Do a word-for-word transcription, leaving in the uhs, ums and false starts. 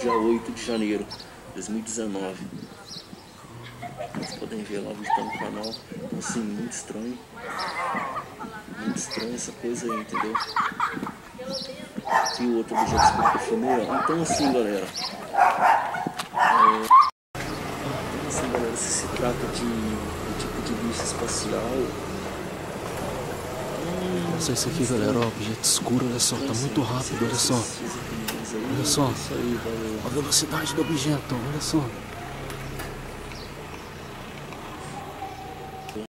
dia oito de janeiro de dois mil e dezenove. Vocês podem ver lá visitando o canal. Então, assim, muito estranho. Muito estranho essa coisa aí, entendeu? E o outro objeto que eu filmei, ó. Então assim, galera. É... Assim, galera, se se trata de um tipo de bicho espacial. Hum, Nossa, isso aqui, galera, ó, objeto escuro, olha só, tá muito rápido, olha só. Olha só, a velocidade do objeto, olha só.